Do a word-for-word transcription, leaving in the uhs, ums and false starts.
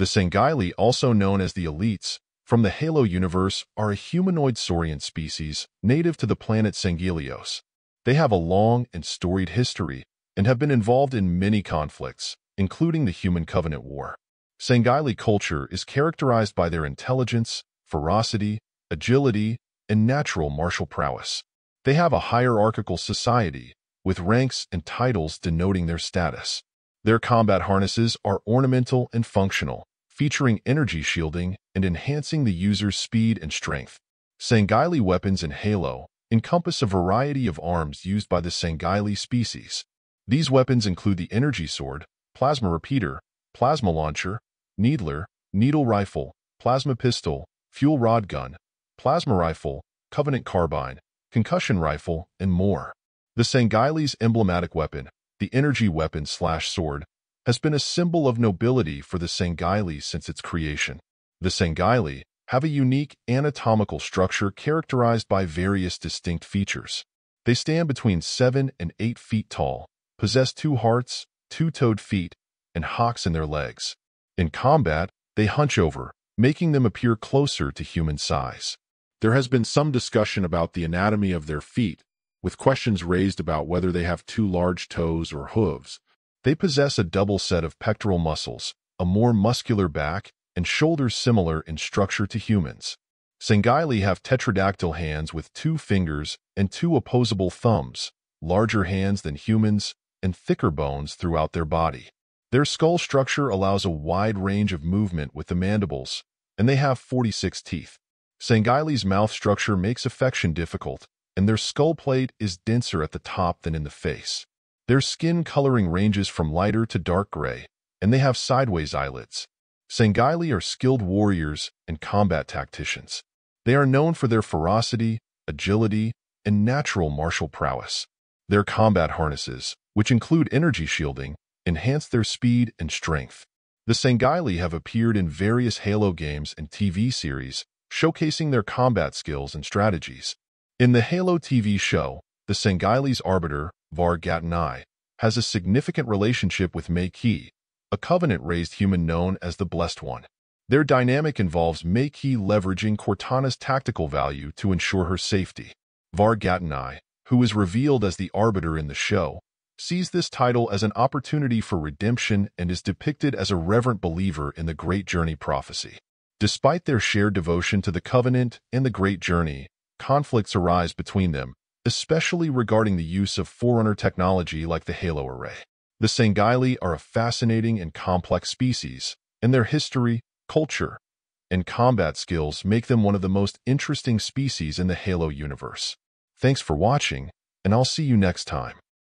The Sangheili, also known as the Elites, from the Halo universe, are a humanoid saurian species native to the planet Sanghelios. They have a long and storied history and have been involved in many conflicts, including the Human Covenant War. Sangheili culture is characterized by their intelligence, ferocity, agility, and natural martial prowess. They have a hierarchical society, with ranks and titles denoting their status. Their combat harnesses are ornamental and functional, featuring energy shielding and enhancing the user's speed and strength. Sangheili weapons in Halo encompass a variety of arms used by the Sangheili species. These weapons include the Energy Sword, Plasma Repeater, Plasma Launcher, Needler, Needle Rifle, Plasma Pistol, Fuel Rod Gun, Plasma Rifle, Covenant Carbine, Concussion Rifle, and more. The Sangheili's emblematic weapon, the Energy Weapon Slash Sword, has been a symbol of nobility for the Sangheili since its creation. The Sangheili have a unique anatomical structure characterized by various distinct features. They stand between seven and eight feet tall, possess two hearts, two-toed feet, and hocks in their legs. In combat, they hunch over, making them appear closer to human size. There has been some discussion about the anatomy of their feet, with questions raised about whether they have two large toes or hooves. They possess a double set of pectoral muscles, a more muscular back, and shoulders similar in structure to humans. Sangheili have tetradactyl hands with two fingers and two opposable thumbs, larger hands than humans, and thicker bones throughout their body. Their skull structure allows a wide range of movement with the mandibles, and they have forty-six teeth. Sangheili's mouth structure makes affection difficult, and their skull plate is denser at the top than in the face. Their skin coloring ranges from lighter to dark gray, and they have sideways eyelids. Sangheili are skilled warriors and combat tacticians. They are known for their ferocity, agility, and natural martial prowess. Their combat harnesses, which include energy shielding, enhance their speed and strength. The Sangheili have appeared in various Halo games and T V series, showcasing their combat skills and strategies. In the Halo T V show, the Sangheili's arbiter, Var Gatanai, has a significant relationship with Makee, a Covenant-raised human known as the Blessed One. Their dynamic involves Makee leveraging Cortana's tactical value to ensure her safety. Var Gatanai, who is revealed as the arbiter in the show, sees this title as an opportunity for redemption and is depicted as a reverent believer in the Great Journey prophecy. Despite their shared devotion to the Covenant and the Great Journey, conflicts arise between them, especially regarding the use of Forerunner technology like the Halo Array. The Sangheili are a fascinating and complex species, and their history, culture, and combat skills make them one of the most interesting species in the Halo universe. Thanks for watching, and I'll see you next time.